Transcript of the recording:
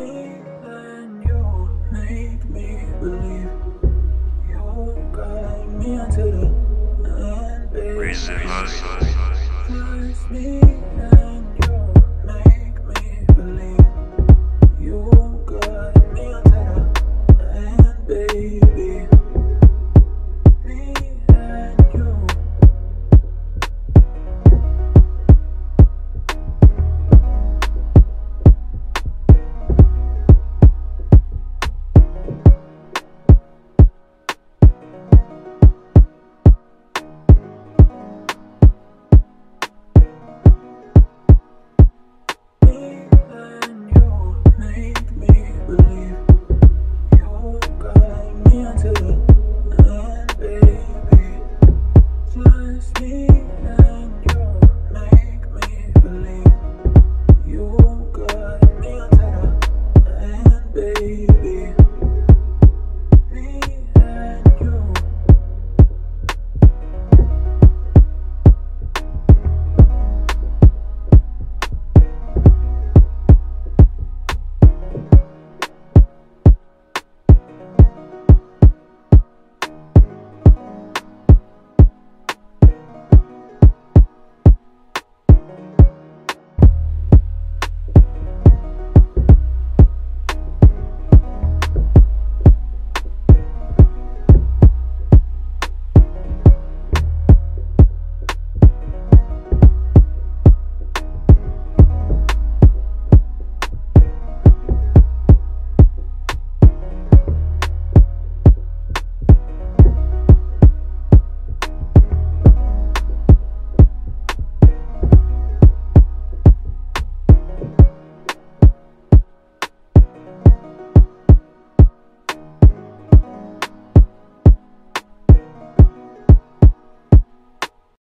me, then you make me believe. You guide me until the end, baby. Raise me.